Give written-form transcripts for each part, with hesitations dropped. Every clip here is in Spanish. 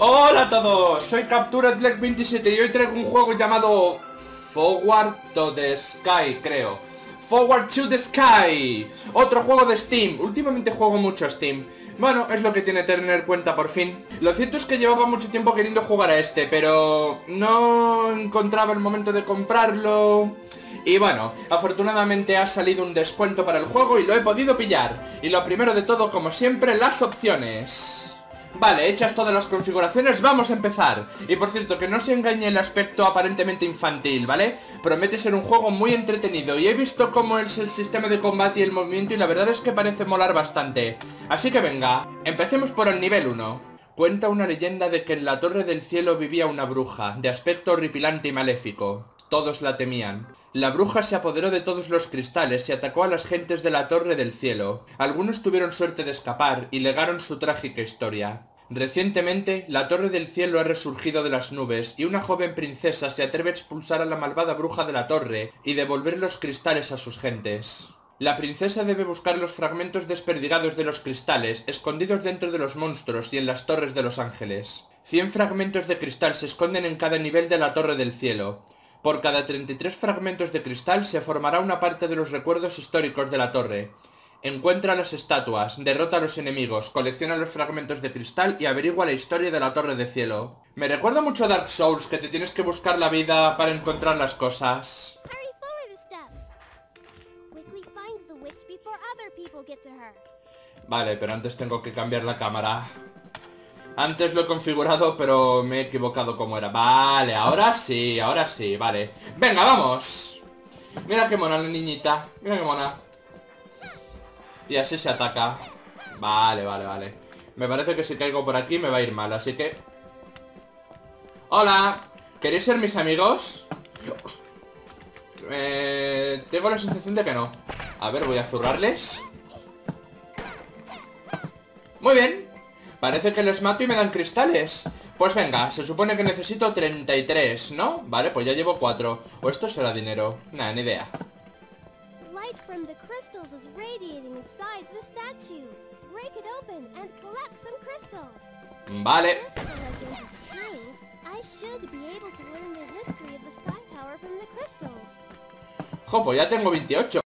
Hola a todos, soy CapturedLeek27 y hoy traigo un juego llamado Forward to the Sky, creo. Forward to the Sky, otro juego de Steam. Últimamente juego mucho Steam. Bueno, es lo que tiene tener cuenta por fin. Lo cierto es que llevaba mucho tiempo queriendo jugar a este, pero no encontraba el momento de comprarlo. Y bueno, afortunadamente ha salido un descuento para el juego y lo he podido pillar. Y lo primero de todo, como siempre, las opciones. Vale, hechas todas las configuraciones, vamos a empezar. Y por cierto, que no se engañe el aspecto aparentemente infantil, ¿vale? Promete ser un juego muy entretenido. Y he visto cómo es el sistema de combate y el movimiento, y la verdad es que parece molar bastante. Así que venga, empecemos por el nivel 1. Cuenta una leyenda de que en la Torre del Cielo vivía una bruja, de aspecto horripilante y maléfico. Todos la temían. La bruja se apoderó de todos los cristales y atacó a las gentes de la Torre del Cielo. Algunos tuvieron suerte de escapar y legaron su trágica historia. Recientemente, la Torre del Cielo ha resurgido de las nubes y una joven princesa se atreve a expulsar a la malvada bruja de la torre y devolver los cristales a sus gentes. La princesa debe buscar los fragmentos desperdigados de los cristales, escondidos dentro de los monstruos y en las torres de los ángeles. 100 fragmentos de cristal se esconden en cada nivel de la Torre del Cielo. Por cada 33 fragmentos de cristal se formará una parte de los recuerdos históricos de la torre. Encuentra las estatuas, derrota a los enemigos, colecciona los fragmentos de cristal y averigua la historia de la Torre del Cielo. Me recuerda mucho a Dark Souls, que te tienes que buscar la vida para encontrar las cosas. Vale, pero antes tengo que cambiar la cámara. Antes lo he configurado, pero me he equivocado como era. Vale, ahora sí, vale. ¡Venga, vamos! Mira qué mona la niñita, mira qué mona. Y así se ataca. Vale, vale, vale. Me parece que si caigo por aquí me va a ir mal, así que... ¡Hola! ¿Queréis ser mis amigos? Tengo la sensación de que no. A ver, voy a zurrarles. Muy bien. Parece que les mato y me dan cristales. Pues venga, se supone que necesito 33, ¿no? Vale, pues ya llevo 4. ¿O esto será dinero? Nada, ni idea. Vale. Jo, pues ya tengo 28.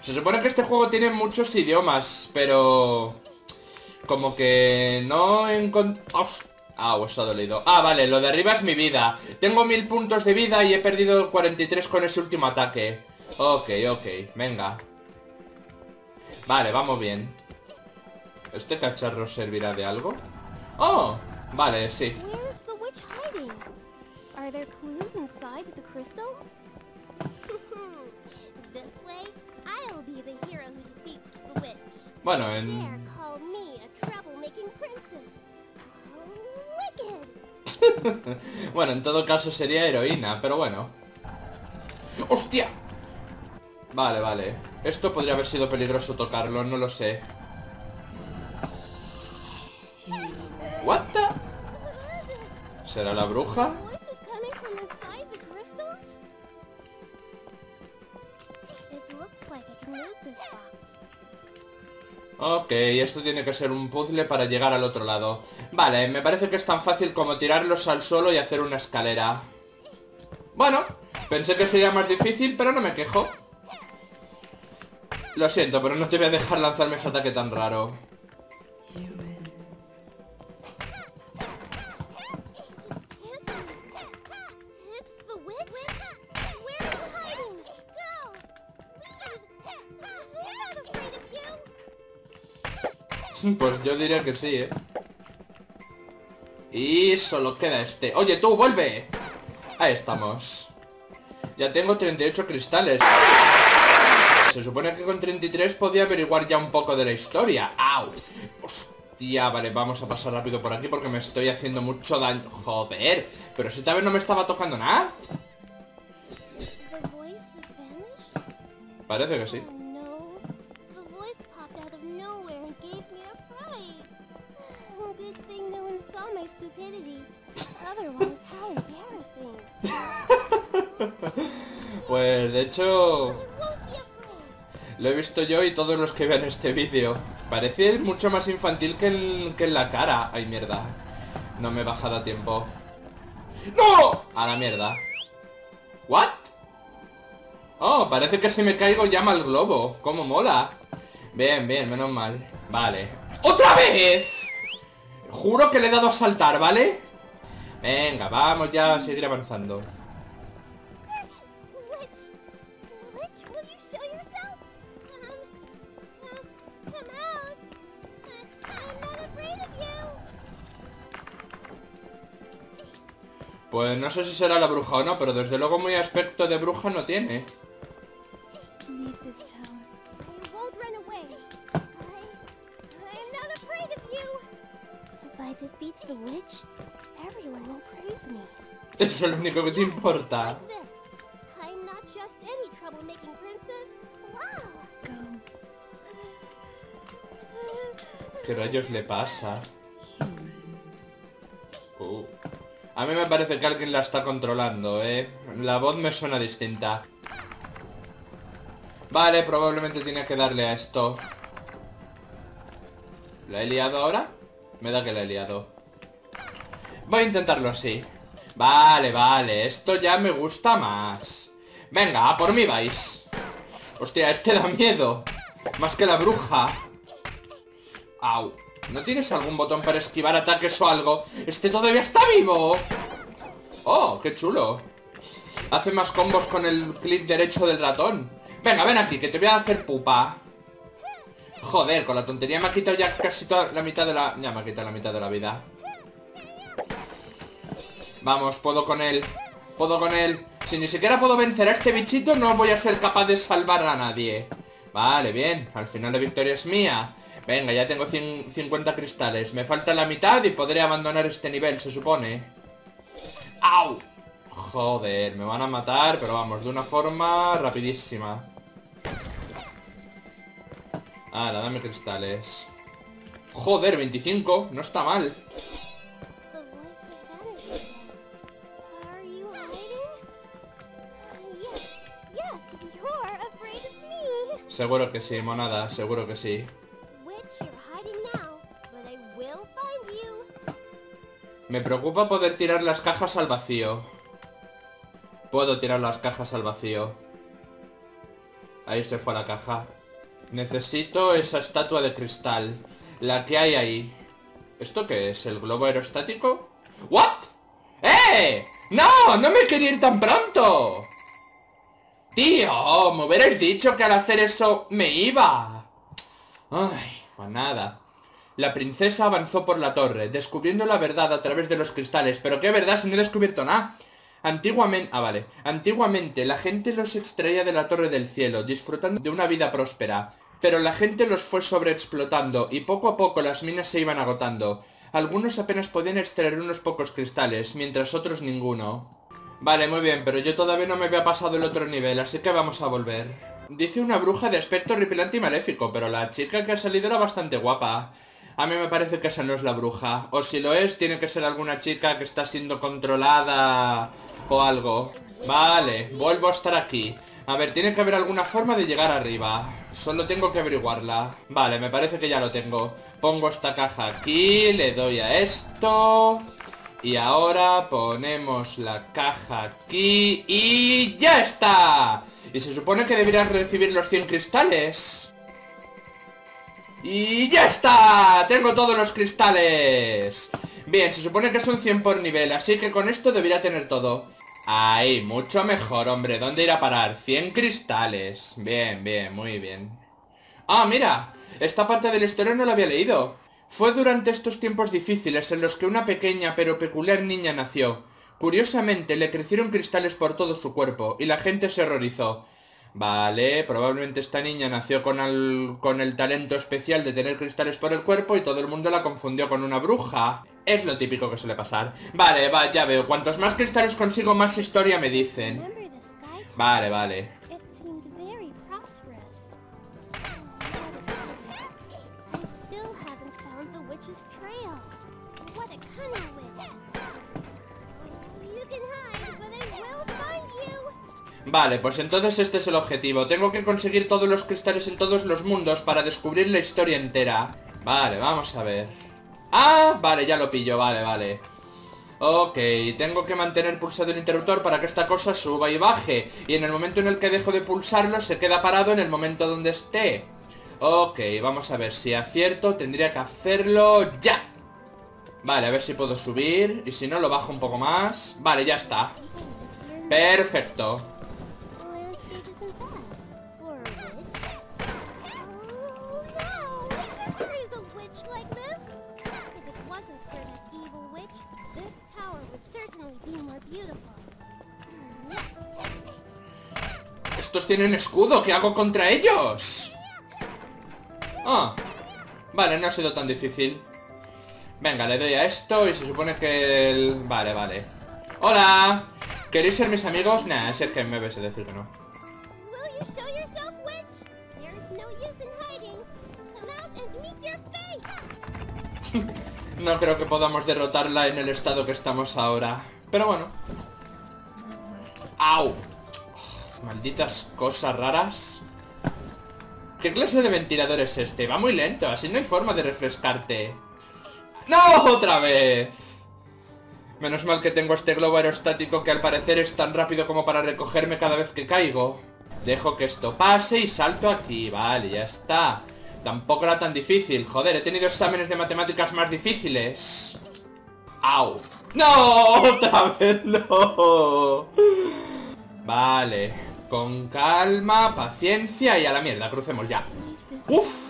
Se supone que este juego tiene muchos idiomas, pero... como que no encontré... Ah, os ha dolido. Ah, vale, lo de arriba es mi vida. Tengo 1000 puntos de vida y he perdido 43 con ese último ataque. Ok, ok, venga. Vale, vamos bien. ¿Este cacharro servirá de algo? ¡Oh! Vale, sí. Bueno, en... bueno, en todo caso sería heroína, pero bueno. ¡Hostia! Vale, vale. Esto podría haber sido peligroso tocarlo, no lo sé. ¿What the...? ¿Será la bruja? Ok, esto tiene que ser un puzzle para llegar al otro lado. Vale, me parece que es tan fácil como tirarlos al suelo y hacer una escalera. Bueno, pensé que sería más difícil, pero no me quejo. Lo siento, pero no te voy a dejar lanzarme ese ataque tan raro. Pues yo diría que sí, ¿eh? Y solo queda este. ¡Oye, tú, vuelve! Ahí estamos. Ya tengo 38 cristales. Se supone que con 33 podía averiguar ya un poco de la historia. ¡Au! Hostia, vale, vamos a pasar rápido por aquí porque me estoy haciendo mucho daño. Joder, pero si tal vez no me estaba tocando nada. Parece que sí. Pues de hecho lo he visto yo y todos los que vean este vídeo. Parece mucho más infantil que en la cara. Ay, mierda. No me he bajado a tiempo. ¡No! A la mierda. ¿What? Oh, parece que si me caigo llama el globo. ¡Cómo mola! Bien, bien, menos mal. Vale. ¡Otra vez! Juro que le he dado a saltar, ¿vale? Venga, vamos ya a seguir avanzando. Pues no sé si será la bruja o no, pero desde luego muy aspecto de bruja no tiene. Eso es lo único que te importa. ¿Qué rayos le pasa? A mí me parece que alguien la está controlando, ¿eh? La voz me suena distinta. Vale, probablemente tiene que darle a esto. ¿La he liado ahora? Me da que la he liado. Voy a intentarlo así. Vale, vale, esto ya me gusta más. Venga, a por mí vais. Hostia, este da miedo. Más que la bruja. Au. ¿No tienes algún botón para esquivar ataques o algo? ¡Este todavía está vivo! ¡Oh, qué chulo! Hace más combos con el clic derecho del ratón. Venga, ven aquí, que te voy a hacer pupa. Joder, con la tontería me ha quitado ya casi toda la mitad de la... Ya me ha quitado la mitad de la vida. Vamos, puedo con él. Puedo con él. Si ni siquiera puedo vencer a este bichito, no voy a ser capaz de salvar a nadie. Vale, bien. Al final la victoria es mía. Venga, ya tengo 50 cristales. Me falta la mitad y podré abandonar este nivel, se supone. ¡Au! Joder, me van a matar, pero vamos, de una forma rapidísima. Ahora, dame cristales. Joder, 25, no está mal. Seguro que sí, monada, seguro que sí. Me preocupa poder tirar las cajas al vacío. Puedo tirar las cajas al vacío. Ahí se fue la caja. Necesito esa estatua de cristal. La que hay ahí. ¿Esto qué es? ¿El globo aerostático? ¿What? ¡Eh! ¡No! ¡No me quería ir tan pronto! ¡Tío! Me hubierais dicho que al hacer eso me iba. Ay, pues nada. La princesa avanzó por la torre, descubriendo la verdad a través de los cristales. ¿Pero qué verdad si no he descubierto nada? Antiguamente... Ah, vale. Antiguamente la gente los extraía de la torre del cielo, disfrutando de una vida próspera. Pero la gente los fue sobreexplotando y poco a poco las minas se iban agotando. Algunos apenas podían extraer unos pocos cristales, mientras otros ninguno. Vale, muy bien, pero yo todavía no me había pasado el otro nivel, así que vamos a volver. Dice una bruja de aspecto horripilante y maléfico, pero la chica que ha salido era bastante guapa. A mí me parece que esa no es la bruja. O si lo es, tiene que ser alguna chica que está siendo controlada o algo. Vale, vuelvo a estar aquí. A ver, tiene que haber alguna forma de llegar arriba. Solo tengo que averiguarla. Vale, me parece que ya lo tengo. Pongo esta caja aquí, le doy a esto. Y ahora ponemos la caja aquí y ¡ya está! Y se supone que deberían recibir los 100 cristales. ¡Y ya está! ¡Tengo todos los cristales! Bien, se supone que son 100 por nivel, así que con esto debería tener todo. ¡Ay, mucho mejor, hombre! ¿Dónde ir a parar? 100 cristales. Bien, bien, muy bien. ¡Ah, mira! Esta parte de la historia no la había leído. Fue durante estos tiempos difíciles en los que una pequeña pero peculiar niña nació. Curiosamente, le crecieron cristales por todo su cuerpo y la gente se horrorizó. Vale, probablemente esta niña nació con el talento especial de tener cristales por el cuerpo y todo el mundo la confundió con una bruja. Es lo típico que suele pasar. Vale, va, ya veo. Cuantos más cristales consigo, más historia me dicen. Vale, vale. Vale, pues entonces este es el objetivo. Tengo que conseguir todos los cristales en todos los mundos para descubrir la historia entera. Vale, vamos a ver. Ah, vale, ya lo pillo, vale, vale. Ok, tengo que mantener pulsado el interruptor para que esta cosa suba y baje. Y en el momento en el que dejo de pulsarlo, se queda parado en el momento donde esté. Ok, vamos a ver si acierto. Tendría que hacerlo ya. Vale, a ver si puedo subir. Y si no, lo bajo un poco más. Vale, ya está. Perfecto. Estos tienen escudo, ¿qué hago contra ellos? Ah, vale, no ha sido tan difícil. Venga, le doy a esto y se supone que el... Vale, vale. ¡Hola! ¿Queréis ser mis amigos? Nah, si es que me ves a decir que no. No creo que podamos derrotarla en el estado que estamos ahora. Pero bueno. ¡Au! Malditas cosas raras. ¿Qué clase de ventilador es este? Va muy lento, así no hay forma de refrescarte. ¡No! ¡Otra vez! Menos mal que tengo este globo aerostático que al parecer es tan rápido como para recogerme cada vez que caigo. Dejo que esto pase y salto aquí. Vale, ya está. Tampoco era tan difícil. Joder, he tenido exámenes de matemáticas más difíciles. ¡Au! ¡No! ¡Otra vez no! Vale, con calma, paciencia y a la mierda, crucemos ya. ¡Uf!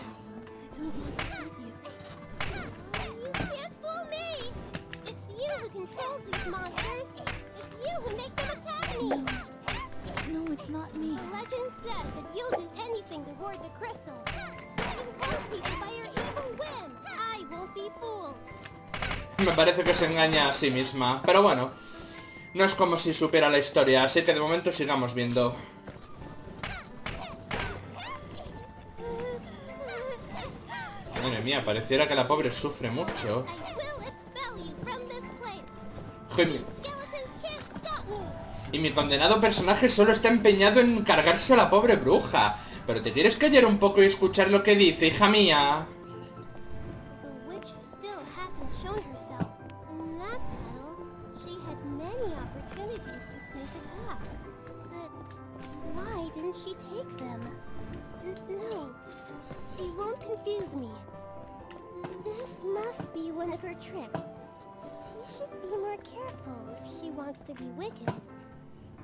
Me parece que se engaña a sí misma, pero bueno. No es como si supiera la historia, así que de momento sigamos viendo. Madre mía, pareciera que la pobre sufre mucho. Y mi condenado personaje solo está empeñado en cargarse a la pobre bruja. Pero te quieres callar un poco y escuchar lo que dice, hija mía.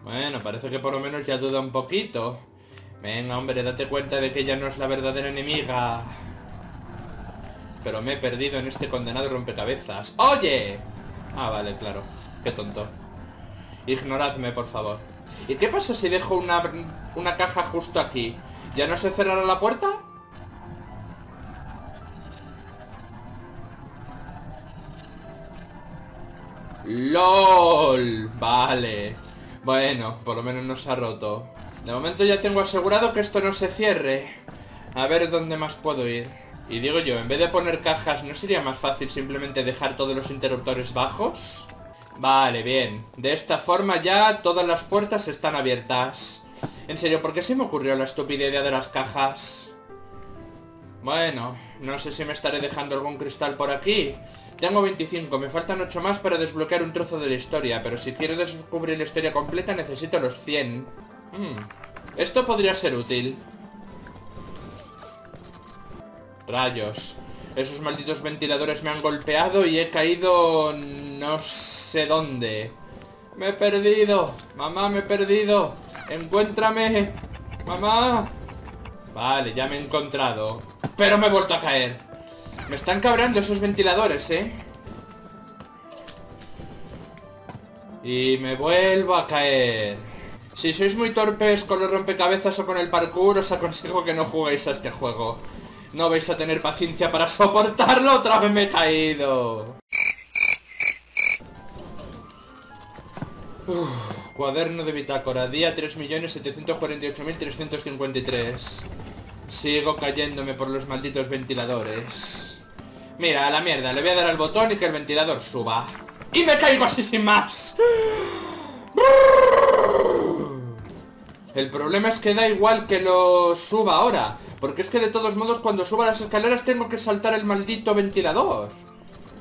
Bueno, parece que por lo menos ya duda un poquito. Venga, hombre, date cuenta de que ella no es la verdadera enemiga. Pero me he perdido en este condenado rompecabezas. ¡Oye! Ah, vale, claro. Qué tonto. Ignoradme, por favor. ¿Y qué pasa si dejo una caja justo aquí? ¿Ya no se cerrará la puerta? ¡Lol! Vale. Bueno, por lo menos no se ha roto. De momento ya tengo asegurado que esto no se cierre. A ver dónde más puedo ir. Y digo yo, en vez de poner cajas, ¿no sería más fácil simplemente dejar todos los interruptores bajos? Vale, bien. De esta forma ya todas las puertas están abiertas. En serio, ¿por qué se me ocurrió la estúpida idea de las cajas? Bueno, no sé si me estaré dejando algún cristal por aquí. Tengo 25, me faltan 8 más para desbloquear un trozo de la historia. Pero si quiero descubrir la historia completa necesito los 100. Esto podría ser útil. Rayos. Esos malditos ventiladores me han golpeado y he caído... no sé dónde. Me he perdido. Mamá, me he perdido. Encuéntrame. Mamá. Vale, ya me he encontrado. Pero me he vuelto a caer. Me están cabreando esos ventiladores, ¿eh? Y me vuelvo a caer. Si sois muy torpes con los rompecabezas o con el parkour, os aconsejo que no juguéis a este juego. No vais a tener paciencia para soportarlo. Otra vez me he caído. Uf, cuaderno de bitácora, día 3.748.353. Sigo cayéndome por los malditos ventiladores. Mira, a la mierda, le voy a dar al botón y que el ventilador suba. ¡Y me caigo así sin más! El problema es que da igual que lo suba ahora, porque es que de todos modos cuando suba las escaleras tengo que saltar el maldito ventilador.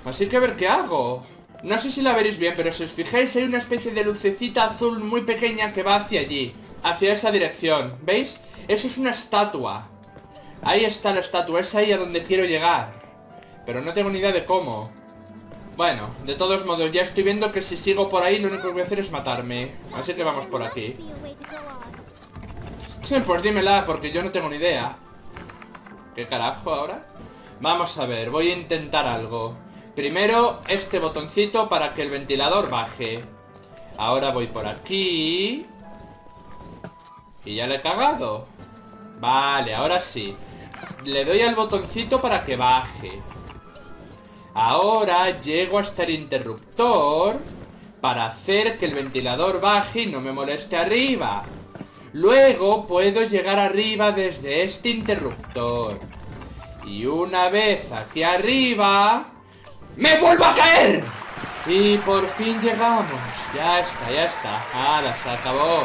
Así que a ver qué hago. No sé si la veréis bien, pero si os fijáis hay una especie de lucecita azul muy pequeña que va hacia allí, hacia esa dirección, ¿veis? Eso es una estatua. Ahí está la estatua, es ahí a donde quiero llegar, pero no tengo ni idea de cómo. Bueno, de todos modos ya estoy viendo que si sigo por ahí lo único que voy a hacer es matarme. Así que vamos por aquí. Sí, pues dímela, porque yo no tengo ni idea. ¿Qué carajo ahora? Vamos a ver, voy a intentar algo. Primero, este botoncito para que el ventilador baje. Ahora voy por aquí. Y ya le he cagado. Vale, ahora sí. Le doy al botoncito para que baje. Ahora llego hasta el interruptor para hacer que el ventilador baje y no me moleste arriba. Luego puedo llegar arriba desde este interruptor. Y una vez hacia arriba... ¡me vuelvo a caer! Y por fin llegamos. Ya está, ya está. ¡Hala, se acabó!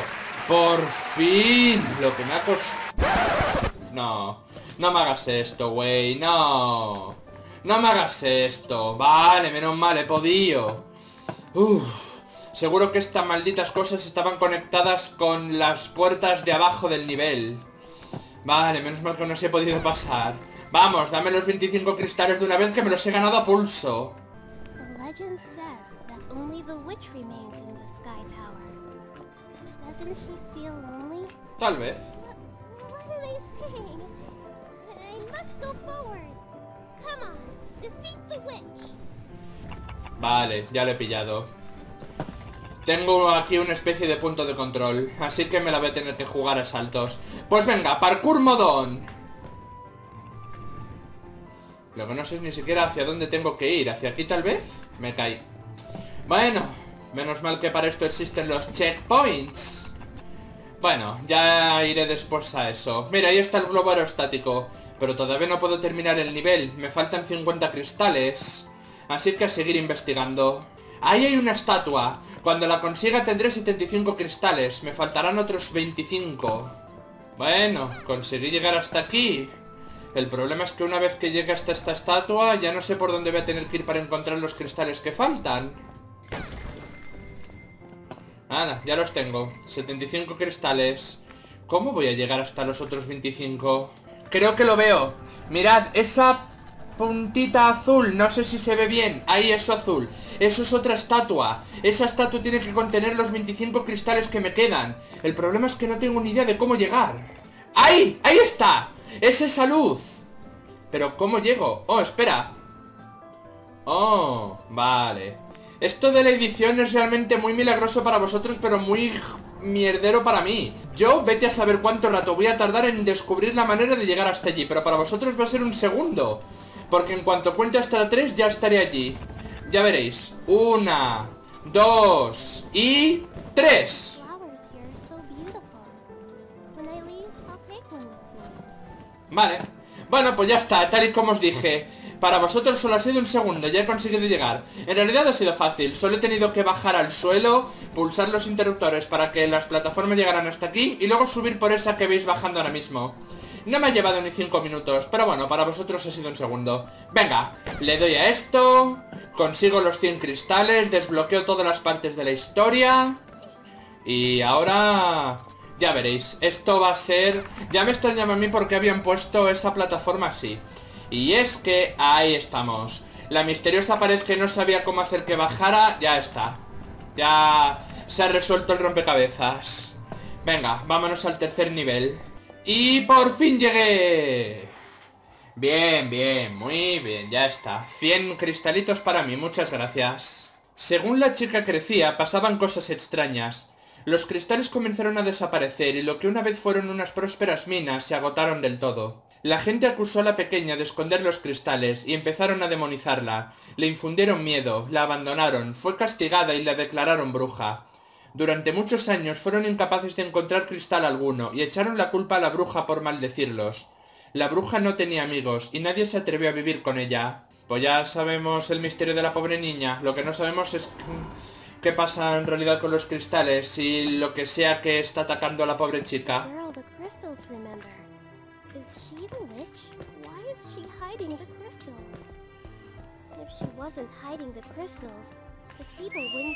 ¡Por fin! Lo que me ha costado... No, no me hagas esto, güey. No, no me hagas esto. Vale, menos mal, he podido. Uff. Seguro que estas malditas cosas estaban conectadas con las puertas de abajo del nivel. Vale, menos mal que no se he podido pasar. Vamos, dame los 25 cristales de una vez, que me los he ganado a pulso. Tal vez. Vale, ya lo he pillado. Tengo aquí una especie de punto de control, así que me la voy a tener que jugar a saltos. Pues venga, parkour modón. Lo que no sé es ni siquiera hacia dónde tengo que ir. ¿Hacia aquí tal vez? Me caí. Bueno, menos mal que para esto existen los checkpoints. Bueno, ya iré después a eso. Mira, ahí está el globo aerostático. Pero todavía no puedo terminar el nivel. Me faltan 50 cristales. Así que a seguir investigando. Ahí hay una estatua. Cuando la consiga tendré 75 cristales. Me faltarán otros 25. Bueno, conseguí llegar hasta aquí. El problema es que una vez que llegue hasta esta estatua, ya no sé por dónde voy a tener que ir para encontrar los cristales que faltan. Nada, ya los tengo. 75 cristales. ¿Cómo voy a llegar hasta los otros 25? Creo que lo veo. Mirad, esa puntita azul, no sé si se ve bien. Ahí, eso azul. Eso es otra estatua. Esa estatua tiene que contener los 25 cristales que me quedan. El problema es que no tengo ni idea de cómo llegar. ¡Ahí! ¡Ahí está! ¡Es esa luz! Pero ¿cómo llego? ¡Oh, espera! ¡Oh! Vale. Esto de la edición es realmente muy milagroso para vosotros, pero muy mierdero para mí. Yo, vete a saber cuánto rato voy a tardar en descubrir la manera de llegar hasta allí, pero para vosotros va a ser un segundo, porque en cuanto cuente hasta la 3 ya estaré allí. Ya veréis. 1, 2 y 3. Vale, bueno, pues ya está, tal y como os dije. Para vosotros solo ha sido un segundo, ya he conseguido llegar. En realidad ha sido fácil, solo he tenido que bajar al suelo, pulsar los interruptores para que las plataformas llegaran hasta aquí, y luego subir por esa que veis bajando ahora mismo. No me ha llevado ni 5 minutos, pero bueno, para vosotros ha sido un segundo. Venga, le doy a esto, consigo los 100 cristales, desbloqueo todas las partes de la historia. Y ahora... ya veréis, esto va a ser... ya me extrañaba a mí porque habían puesto esa plataforma así. Y es que ahí estamos. La misteriosa pared que no sabía cómo hacer que bajara, ya está. Ya se ha resuelto el rompecabezas. Venga, vámonos al tercer nivel. ¡Y por fin llegué! Bien, bien, muy bien, ya está. 100 cristalitos para mí, muchas gracias. Según la chica crecía, pasaban cosas extrañas. Los cristales comenzaron a desaparecer y lo que una vez fueron unas prósperas minas se agotaron del todo. La gente acusó a la pequeña de esconder los cristales y empezaron a demonizarla. Le infundieron miedo, la abandonaron, fue castigada y la declararon bruja. Durante muchos años fueron incapaces de encontrar cristal alguno y echaron la culpa a la bruja por maldecirlos. La bruja no tenía amigos y nadie se atrevió a vivir con ella. Pues ya sabemos el misterio de la pobre niña, lo que no sabemos es... qué pasa en realidad con los cristales y lo que sea que está atacando a la pobre chica.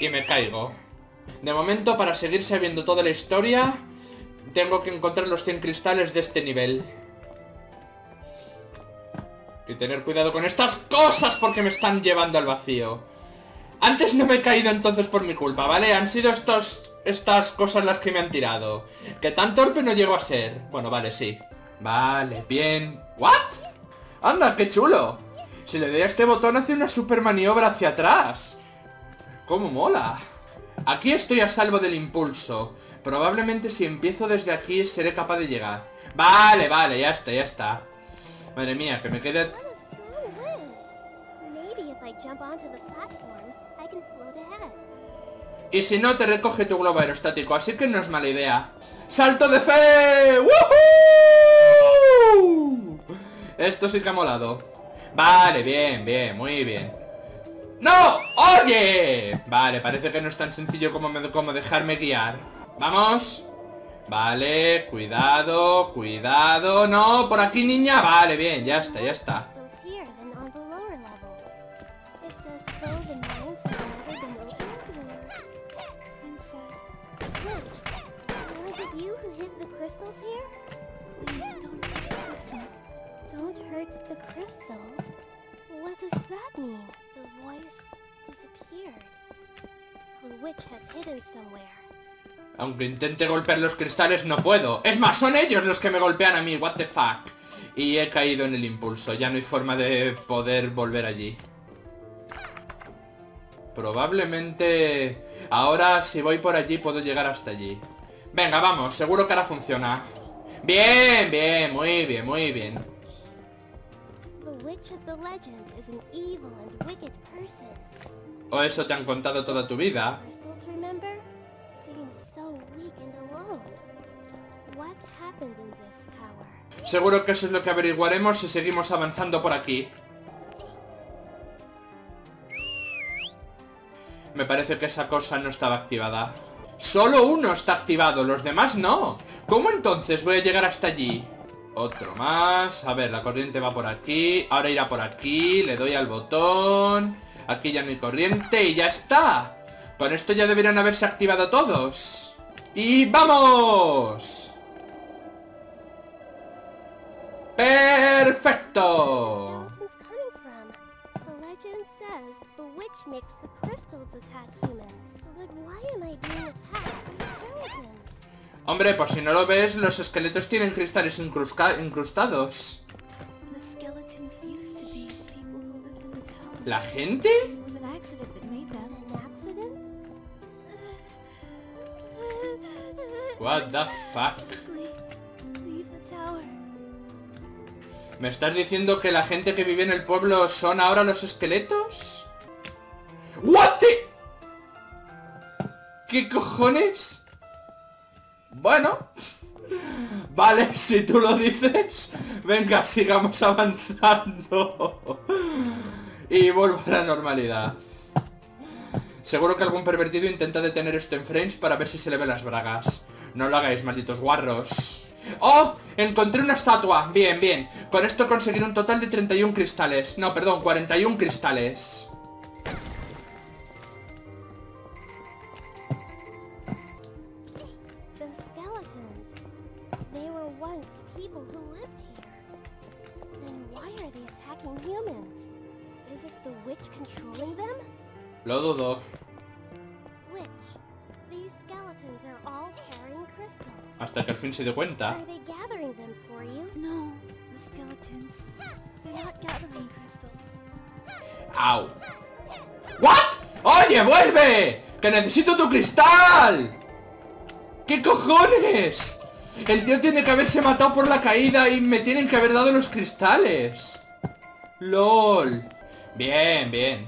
Y me caigo. De momento, para seguir sabiendo toda la historia, tengo que encontrar los 100 cristales de este nivel. Y tener cuidado con estas cosas porque me están llevando al vacío. Antes no me he caído entonces por mi culpa, ¿vale? Han sido estas cosas las que me han tirado. Que tan torpe no llego a ser. Bueno, vale, sí. Vale, bien. ¿What? Anda, qué chulo. Si le doy a este botón hace una super maniobra hacia atrás. ¡Cómo mola! Aquí estoy a salvo del impulso. Probablemente si empiezo desde aquí seré capaz de llegar. Vale, vale, ya está, ya está. Madre mía, que me quede... Y si no, te recoge tu globo aerostático, así que no es mala idea. ¡Salto de fe! ¡Woohoo! Esto sí que ha molado. Vale, bien, bien, muy bien. ¡No! ¡Oye! Vale, parece que no es tan sencillo como dejarme guiar. ¡Vamos! Vale, cuidado, cuidado. No, por aquí, niña. Vale, bien, ya está, ya está. Aunque intente golpear los cristales no puedo. Es más, son ellos los que me golpean a mí. What the fuck. Y he caído en el impulso. Ya no hay forma de poder volver allí. Probablemente ahora si voy por allí puedo llegar hasta allí. Venga, vamos. Seguro que ahora funciona. Bien, bien, muy bien, muy bien. O eso te han contado toda tu vida. Seguro que eso es lo que averiguaremos si seguimos avanzando por aquí. Me parece que esa cosa no estaba activada. Solo uno está activado, los demás no. ¿Cómo entonces voy a llegar hasta allí? Otro más. A ver, la corriente va por aquí. Ahora irá por aquí, le doy al botón. Aquí ya no hay corriente y ya está. Con esto ya deberían haberse activado todos. ¡Y vamos! ¡Perfecto! Hombre, por si no lo ves, los esqueletos tienen cristales incrustados. ¿La gente? What the fuck? ¿Me estás diciendo que la gente que vive en el pueblo son ahora los esqueletos? What the... ¿Qué cojones? Bueno. Vale, si tú lo dices. Venga, sigamos avanzando. Y vuelvo a la normalidad. Seguro que algún pervertido intenta detener esto en frames para ver si se le ven las bragas. No lo hagáis, malditos guarros. ¡Oh! Encontré una estatua. Bien, bien. Con esto conseguiré un total de 31 cristales. No, perdón, 41 cristales. Lo dudo. Hasta que al fin se dio cuenta. ¡Au! ¿What? ¡Oye, vuelve! ¡Que necesito tu cristal! ¿Qué cojones? El tío tiene que haberse matado por la caída y me tienen que haber dado los cristales. LOL. Bien, bien.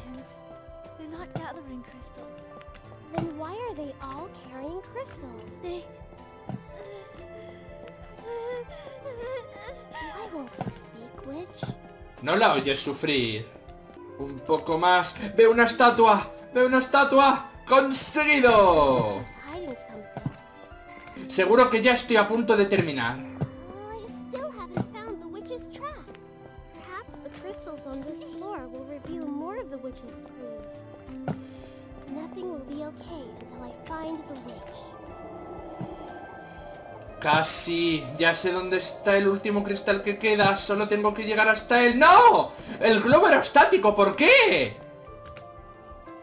No la oyes sufrir. Un poco más. ¡Veo una estatua! ¡Veo una estatua! ¡Conseguido! Seguro que ya estoy a punto de terminar. Casi, ya sé dónde está el último cristal que queda, solo tengo que llegar hasta él. ¡No! ¡El globo aerostático! ¿Por qué?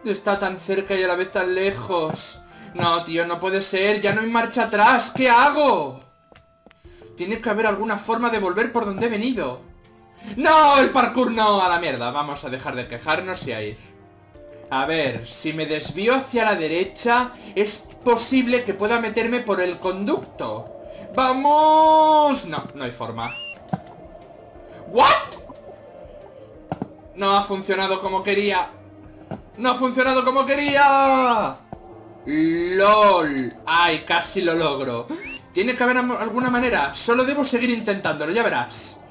Está tan cerca y a la vez tan lejos. No, tío, no puede ser, ya no hay marcha atrás, ¿qué hago? Tiene que haber alguna forma de volver por donde he venido. ¡No! ¡El parkour no! ¡A la mierda! Vamos a dejar de quejarnos y a ir. A ver, si me desvío hacia la derecha, es posible que pueda meterme por el conducto. ¡Vamos! No, no hay forma. ¿What? No ha funcionado como quería. ¡No ha funcionado como quería! ¡Lol! ¡Ay, casi lo logro! Tiene que haber alguna manera. Solo debo seguir intentándolo, ya verás.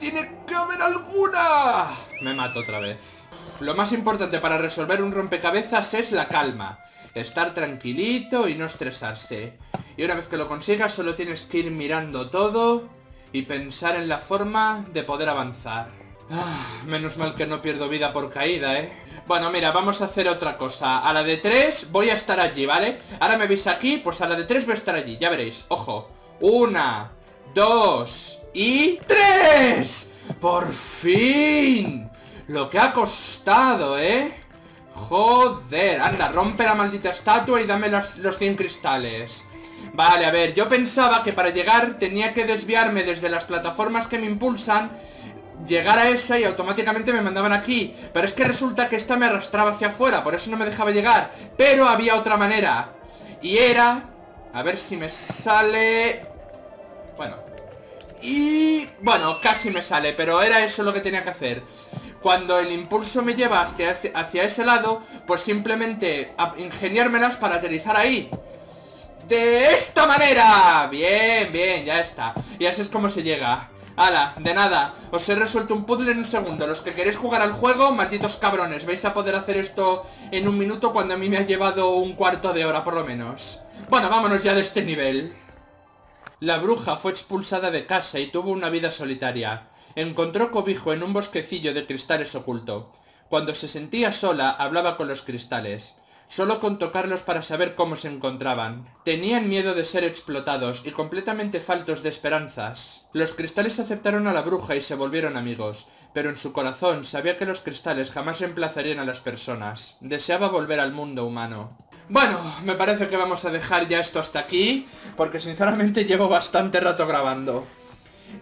¡Tiene que haber alguna! Me mato otra vez. Lo más importante para resolver un rompecabezas es la calma. Estar tranquilito y no estresarse. Y una vez que lo consigas, solo tienes que ir mirando todo y pensar en la forma de poder avanzar. Ah, menos mal que no pierdo vida por caída, ¿eh? Bueno, mira, vamos a hacer otra cosa. A la de 3 voy a estar allí, ¿vale? Ahora me veis aquí, pues a la de 3 voy a estar allí. Ya veréis, ojo. 1, 2 y 3. ¡Por fin! Lo que ha costado, ¿eh? Joder, anda, rompe la maldita estatua y dame los 100 cristales. Vale, a ver, yo pensaba que para llegar tenía que desviarme desde las plataformas que me impulsan, llegar a esa y automáticamente me mandaban aquí. Pero es que resulta que esta me arrastraba hacia afuera, por eso no me dejaba llegar. Pero había otra manera. Y era... a ver si me sale... bueno. Y... bueno, casi me sale, pero era eso lo que tenía que hacer. Cuando el impulso me lleva hacia ese lado, pues simplemente ingeniármelas para aterrizar ahí. ¡De esta manera! Bien, bien, ya está. Y así es como se llega. Hala, de nada, os he resuelto un puzzle en un segundo. Los que queréis jugar al juego, malditos cabrones, vais a poder hacer esto en un minuto cuando a mí me ha llevado un cuarto de hora por lo menos. Bueno, vámonos ya de este nivel. La bruja fue expulsada de casa y tuvo una vida solitaria. Encontró cobijo en un bosquecillo de cristales oculto. Cuando se sentía sola, hablaba con los cristales. Solo con tocarlos para saber cómo se encontraban. Tenían miedo de ser explotados y completamente faltos de esperanzas. Los cristales aceptaron a la bruja y se volvieron amigos, pero en su corazón sabía que los cristales jamás reemplazarían a las personas. Deseaba volver al mundo humano. Bueno, me parece que vamos a dejar ya esto hasta aquí, porque sinceramente llevo bastante rato grabando.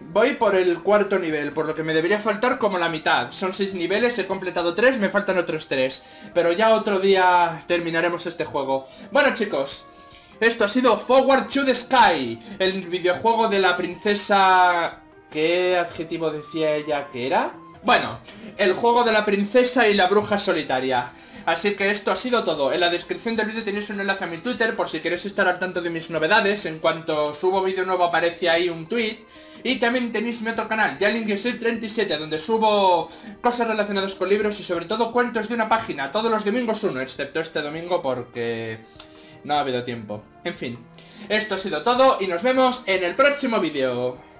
Voy por el cuarto nivel, por lo que me debería faltar como la mitad. Son 6 niveles, he completado 3, me faltan otros 3. Pero ya otro día terminaremos este juego. Bueno, chicos, esto ha sido Forward to the Sky, el videojuego de la princesa... ¿qué adjetivo decía ella que era? Bueno, el juego de la princesa y la bruja solitaria. Así que esto ha sido todo. En la descripción del vídeo tenéis un enlace a mi Twitter por si queréis estar al tanto de mis novedades. En cuanto subo vídeo nuevo aparece ahí un tweet. Y también tenéis mi otro canal, Jalinguship37, donde subo cosas relacionadas con libros y sobre todo cuentos de una página. Todos los domingos uno, excepto este domingo porque no ha habido tiempo. En fin, esto ha sido todo y nos vemos en el próximo vídeo.